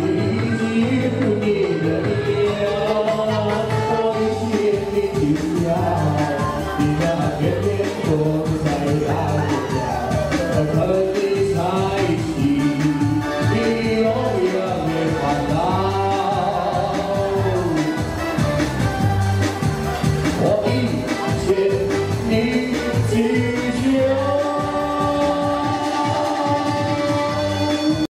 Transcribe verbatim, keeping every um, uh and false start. You